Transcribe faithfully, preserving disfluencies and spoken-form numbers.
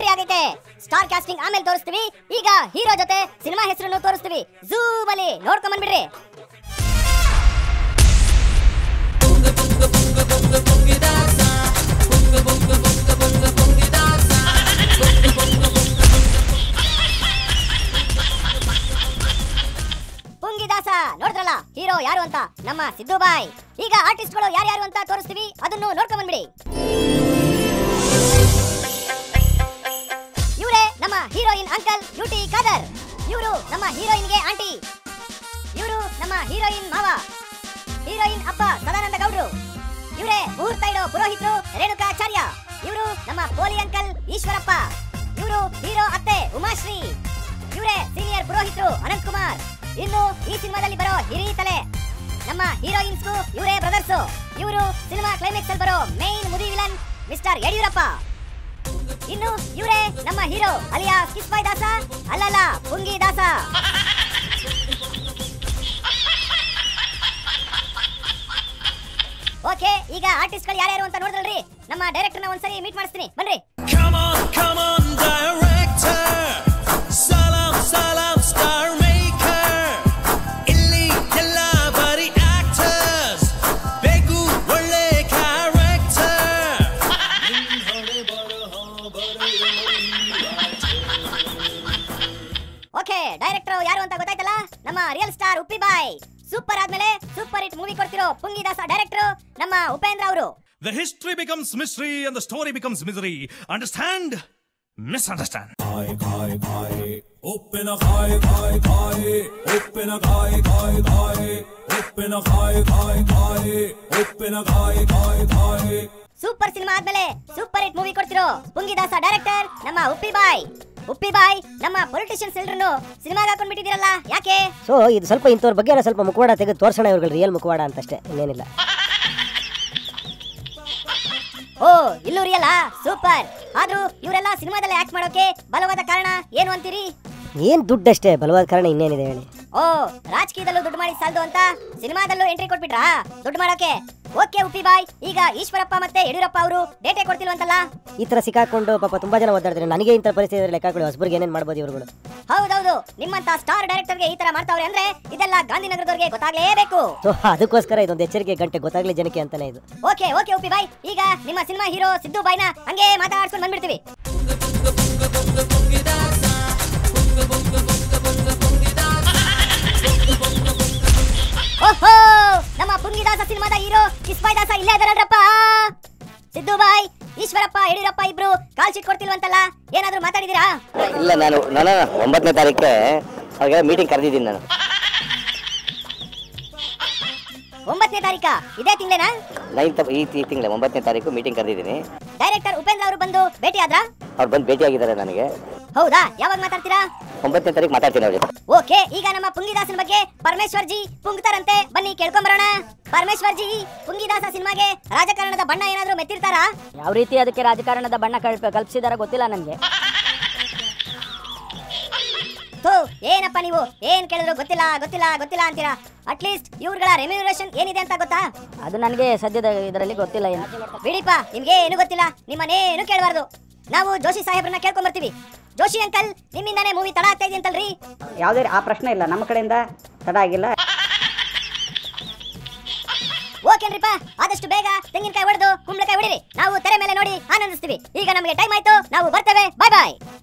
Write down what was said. entry ಆಗೈತೆ star casting ಆಮೇಲೆ ತೋರಿಸ್ತೀವಿ ಈಗ ಹೀರೋ ಜೊತೆ ಸಿನಿಮಾ ಹೆಸರನ್ನು ತೋರಿಸ್ತೀವಿ ಝೂಮ್ ಅಲ್ಲಿ ನೋಡ್ಕೊಂಡು ಬಂದ್ಬಿಡ್ರಿ ಪುಂಗ ಪುಂಗ ಪುಂಗ ಪುಂಗ ಪುಂಗಿದಾಸ ಪುಂಗ ಪುಂಗ ಪುಂಗ ಪುಂಗ ಪುಂಗಿದಾಸ ಪುಂಗ ಪುಂಗ ಪುಂಗಿದಾಸ ನೋಡ್ರಲ್ಲ ಹೀರೋ ಯಾರು ಅಂತ ನಮ್ಮ ಸಿದ್ಧೂಬಾಯಿ ಈಗ ಆರ್ಟಿಸ್ಟ್ ಗಳು ಯಾರು ಯಾರು ಅಂತ ತೋರಿಸ್ತೀವಿ ಅದನ್ನ ನೋಡ್ಕೊಂಡು ಬಂದ್ಬಿಡಿ ನಮ್ಮ ಹೀರೋಯಿನ್ ಅಂಕಲ್ ಯೂಟಿ ಕಾದರ್ ಇವರು ನಮ್ಮ ಹೀರೋಯಿನ್ ಗೆ ಆಂಟಿ ಇವರು ನಮ್ಮ ಹೀರೋಯಿನ್ ಮಾವ ಹೀರೋಯಿನ್ ಅಪ್ಪ ಸದಾನಂದ ಗೌಡರು ಇವರೇ ಮುಹೂರ್ತ ಇಡೋ ಪುರೋಹಿತರು ರೇಣುಕಾಚಾರ್ಯ ಇವರು ನಮ್ಮ ಪೋಲಿ ಅಂಕಲ್ ಈಶ್ವರಪ್ಪ ಇವರು ಹೀರೋ ಅತ್ತೆ ಉಮಾಶ್ರೀ ಇವರೇ ಸೀನಿಯರ್ ಪುರೋಹಿತರು ಅನಂತ್ ಕುಮಾರ್ ಇನ್ನು ಈ ಸಿನಿಮಾದಲ್ಲಿ ಬರೋ ಹಿರಿಯ ತಲೆ ನಮ್ಮ ಹೀರೋಯಿನ್ಸ್ ಗೂ ಇವರೇ ಬ್ರದರ್ಸ್ ಇವರು ಸಿನಿಮಾ ಕ್ಲೈಮ್ಯಾಕ್ಸ್ ಅಲ್ಲಿ ಬರೋ ಮೇನ್ ಮುದಿ ವಿಲನ್ ಮಿಸ್ಟರ್ ಯಡಿಯೂರಪ್ಪ ಇನ್ನು ಇವರೇ ನಮ್ಮ ಹೀರೋ ಅಲಿಯಾ ಕಿಸ್ಬಾಯ್ ದಾಸ ಅಲ್ಲಲ್ಲ ಪುಂಗಿ ದಾಸ ಓಕೆ ಈಗ ಆರ್ಟಿಸ್ಟ್ ಗಳು ಯಾರು ಯಾರು ಅಂತ ನೋಡ್ರಲ್ರಿ ನಮ್ಮ ಡೈರೆಕ್ಟರ್ ನ ಒಂದ್ಸರಿ ಮೀಟ್ ಮಾಡ್ತೀನಿ ಬನ್ನಿ come on come on director ಸಲಾಂ ಸಲಾಂ ಸ್ಟಾರ್ ಮೇಕರ್ ಇಲ್ಲಿ ಎಲ್ಲ ಬಾರಿ ಆಕ್ಟರ್ಸ್ ಬೇಗು ಒಳ್ಳೆ ಕ್ಯಾರೆಕ್ಟರ್ ನಿನ್ನವರೇ ಬರಹ ಓಕೆ ಡೈರೆಕ್ಟರ್ ಯಾರು ಅಂತ ಗೊತ್ತಾಯ್ತಲ್ಲ ನಮ್ಮ ರಿಯಲ್ ಸ್ಟಾರ್ ಉಪ್ಪಿಬಾಯ್ ಸೂಪರ್ ಆದ್ಮೇಲೆ ಸೂಪರ್ ಹಿಟ್ ಮೂವಿ ಕೊಡ್ತಿರೋ ಪುಂಗಿದಾಸ ಡೈರೆಕ್ಟರ್ ನಮ್ಮ ಉಪೇಂದ್ರ ಅವರು The history becomes mystery and the story becomes misery understand misunderstand Bhai bhai bhai open a bhai bhai bhai open a bhai bhai bhai open a bhai bhai bhai open a bhai bhai bhai super cinema ಆದ್ಮೇಲೆ super hit movie ಕೊಡ್ತಿರೋ ಪುಂಗಿದಾಸ director ನಮ್ಮ ಉಪ್ಪಿಬಾಯ್ ಉಪ್ಪಿಬಾಯ್ ನಮ್ಮ politicians ಎಲ್ಲರನ್ನು ಸಿನಿಮಾಗೆ ಹಾಕೊಂಡು ಬಿಟ್ಟಿದ್ದೀರಲ್ಲ ಯಾಕೆ so ಇದು ಸ್ವಲ್ಪ ಇಂತವರ ಬಗ್ಗೆ ಸ್ವಲ್ಪ ಮುಖವಾಡ ತೆಗೆದು ತೋರಿಸೋಣ ಇವರುಗಳ ರಿಯಲ್ ಮುಖವಾಡ ಅಂತ ಅಷ್ಟೇ ಇನ್ನೇನಿಲ್ಲ ಓ ಇಲ್ಲೂ ರಿಯಲ್ ಆ ಸೂಪರ್ ಆದ್ರೂ ಇವರೆಲ್ಲ ಸಿನಿಮಾದಲ್ಲಿ ಆಕ್ಟ್ ಮಾಡೋಕೆ ಬಲವಾದ ಕಾರಣ ಏನು ಅಂತೀರಿ ಏನು ದುಡ್ಡು ಅಷ್ಟೇ ಬಲವಾದ ಕಾರಣ ಇನ್ನೇನಿದೆ ಹೇಳಿ ಓ ರಾಜಕೀಯದಲ್ಲೂ ದುಡ್ಡು ಮಾಡಿ ಸಾಲದು ಅಂತ ಸಿನಿಮಾದಲ್ಲೂ ಎಂಟ್ರಿ ಕೊಟ್ಬಿಟ್ರಾ ದುಡ್ಡು ಮಾಡೋಕೆ ಓಕೆ ಉಪ್ಪಿಬಾಯ್ ಈಗ ಈಶ್ವರಪ್ಪ ಮತ್ತೆ ಯಡಿಯೂರಪ್ಪ ಅವರು ಡೇಟೆ ಕೊಡ್ತಿಲ್ವಂತಲ್ಲ ಈ ತರ ಸಿಕ್ಕಾಕೊಂಡು ಪಾಪ ತುಂಬಾ ಜನ ಒದ್ದಾಡ್ತಾರೆ ನನಗೆ ಇಂತ ಪರಿಸ್ಥಿತಿಯಲ್ಲಿ ಲೆಕ್ಕಗಳು ಹೊಸಬರಿಗೆ ಏನೇನ್ ಮಾಡಬಹುದು ಇವರುಗಳು ಹೌದೌದು ನಿಮ್ಮಂತ ಸ್ಟಾರ್ ಡೈರೆಕ್ಟರ್ಗೆ ಈ ತರ ಮಾಡ್ತಾವ್ರೆ ಅಂದ್ರೆ ಇದೆಲ್ಲ ಗಾಂಧಿನಗರದವರಿಗೆ ಗೊತ್ತಾಗಲೇಬೇಕು ಅದಕ್ಕೋಸ್ಕರ ಇದೊಂದು ಎಚ್ಚರಿಕೆ ಗಂಟೆ ಗೊತ್ತಾಗ್ಲಿ ಜನಕ್ಕೆ ಅಂತಾನೆ ಇದು ಓಕೆ ಓಕೆ ಉಪ್ಪಿಬಾಯ್ ಈಗ ನಿಮ್ಮ ಸಿನಿಮಾ ಹೀರೋ ಸಿದ್ಧೂಬಾಯ್ನ ಹಂಗೆ ಮಾತಾಡ್ಕೊಂಡು ಬಂದ್ಬಿಡ್ತೀವಿ ಓಹೋ ನಮ್ಮ ಪುಂಗಿದಾಸ ಸಿನಿಮಾದ ಹೀರೋ ಕಿಸ್ಬಾಯ್ ದಾಸ ಇಲ್ಲೇ ಅದರಲ್ರಪ್ಪ ಸಿದ್ಧೂಬಾಯ್ ಈಶ್ವರಪ್ಪ ಯಡಿಯೂರಪ್ಪ ಇಬ್ರು ಕಾಲ್ ಶೀಟ್ ಕೊಡ್ತಿಲ್ವಂತಲ್ಲ ಏನಾದರೂ ಮಾತಾಡಿದಿರಾ ಇಲ್ಲ ನಾನು ನಾನು ಒಂಬತ್ತನೇ ತಾರೀಖಿಗೆ ಹಾಗೆ ಮೀಟಿಂಗ್ ಕರೆದಿದ್ದೀನಿ ನಾನು ಒಂಬತ್ತನೇ ತಾರೀಖಾ ಇದೇ ತಿಂಗಳೇನಾ ನೈನ್ತ್ ಈ ತಿಂಗಳ ಒಂಬತ್ತನೇ ತಾರೀಕು ಮೀಟಿಂಗ್ ಕರೆದಿದ್ದೀನಿ ಡೈರೆಕ್ಟರ್ ಉಪೇಂದ್ರ ಅವರು ಬಂದು ಭೇಟಿ ಆದ್ರಾ ಅವ್ರು ಬಂದು ಭೇಟಿ ಆಗಿದ್ದಾರೆ ನನಗೆ ಹೌದಾ ಯಾವಾಗ ಮಾತಾಡ್ತೀರಾ ಒಂಬತ್ತನೇ ತಾರೀಕು ಮಾತಾಡ್ತೀನಿ ಅವ್ರಿಗೆ ಓಕೆ ಈಗ ನಮ್ಮ ಪುಂಗಿದಾಸನ ಬಗ್ಗೆ ಪರಮೇಶ್ವರ್ ಜಿ ಪುಂಗ್ತಾರಂತೆ ಬನ್ನಿ ಕೇಳ್ಕೊಂಡ್ ಬರೋಣ ಪರಮೇಶ್ವರ್ ಜಿ ಪುಂಗಿದಾಸ ಸಿನಿಮಾಗೆ ರಾಜಕಾರಣದ ಬಣ್ಣ ಏನಾದರೂ ಮೆತ್ತಿರ್ತಾರಾ ಯಾವ ರೀತಿ ಅದಕ್ಕೆ ರಾಜಕಾರಣದ ಬಣ್ಣ ಕಲ್ಪಿಸಿದಾರ ಗೊತ್ತಿಲ್ಲ ನನಗೆ ಏನಪ್ಪ ನೀವು ಏನ್ ಕೇಳಿದ್ರು ಗೊತ್ತಿಲ್ಲ ಗೊತ್ತಿಲ್ಲ ಗೊತ್ತಿಲ್ಲ ಅಂತೀರಾ ಅಟ್ಲೀಸ್ಟ್ ಇವ್ರಗಳ ರೆಮ್ಯೂನರೇಷನ್ ಏನಿದೆ ಅಂತ ಗೊತ್ತಾ ಅದು ನನಗೆ ಸದ್ಯದ ಇದರಲ್ಲಿ ಗೊತ್ತಿಲ್ಲ ಬಿಡಿಪ್ಪ ನಿಮ್ಗೆ ಏನು ಗೊತ್ತಿಲ್ಲ ನಿಮ್ಮನೇನು ಕೇಳಬಾರ್ದು ನಾವು ಜೋಶಿ ಸಾಹೇಬ್ರನ್ನ ಕೇಳ್ಕೊಂಡ್ ಬರ್ತೀವಿ ಜೋಶಿ ಅಂಕಲ್ ನಿಮ್ಮಿಂದಾನೇ ಮೂವಿ ತಡ ಆಗ್ತಾ ಇದೆ ಅಂತಲ್ರಿ ಯಾವುದೇ ಆ ಪ್ರಶ್ನೆ ಇಲ್ಲ ನಮ್ಮ ಕಡೆಯಿಂದ ತಡ ಆಗಿಲ್ಲ ಓಕೆನ್ರಿಪ್ಪ ಆದಷ್ಟು ಬೇಗ ತೆಂಗಿನಕಾಯಿ ಹೊಡೆದು ಕುಂಬಳಕಾಯಿ ಹೊಡಿರಿ ನಾವು ತೆರೆ ಮೇಲೆ ನೋಡಿ ಆನಂದಿಸ್ತೀವಿ ಈಗ ನಮಗೆ ಟೈಮ್ ಆಯ್ತು ನಾವು ಬರ್ತೇವೆ ಬಾಯ್ ಬಾಯ್